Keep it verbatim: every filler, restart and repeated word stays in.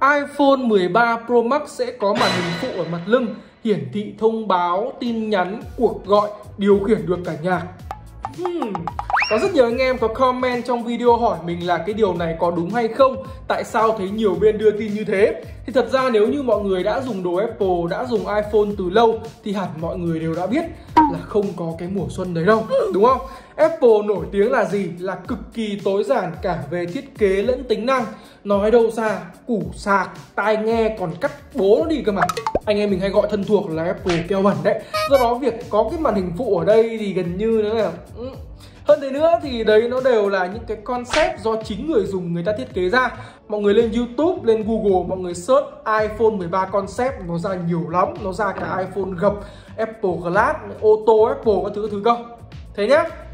iPhone mười ba Pro Max sẽ có màn hình phụ ở mặt lưng, hiển thị thông báo, tin nhắn, cuộc gọi, điều khiển được cả nhạc. Hmm. Có rất nhiều anh em có comment trong video hỏi mình là cái điều này có đúng hay không, tại sao thấy nhiều bên đưa tin như thế. Thì thật ra nếu như mọi người đã dùng đồ Apple, đã dùng iPhone từ lâu thì hẳn mọi người đều đã biết là không có cái mùa xuân đấy đâu, đúng không? Apple nổi tiếng là gì? Là cực kỳ tối giản cả về thiết kế lẫn tính năng. Nói đâu ra, củ sạc, tai nghe còn cắt bố nó đi cơ mà. Anh em mình hay gọi thân thuộc là Apple keo bẩn đấy. Do đó việc có cái màn hình phụ ở đây thì gần như nó là... Hơn thế nữa thì đấy, nó đều là những cái concept do chính người dùng người ta thiết kế ra. Mọi người lên YouTube, lên Google, mọi người search iPhone mười ba concept, nó ra nhiều lắm. Nó ra cả iPhone gập, Apple Glass, ô tô Apple, các thứ, các thứ cơ. Thế nhá.